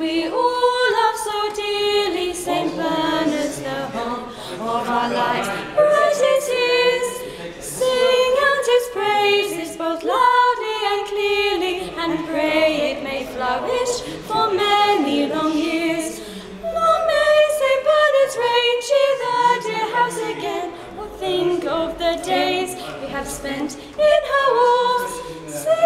We all love so dearly, St. Bernard's the home of our lives. Bright it is, sing out his praises both loudly and clearly, and pray it may flourish for many long years. Long may St. Bernard's reign cheer the dear house again, or think of the days we have spent in her walls.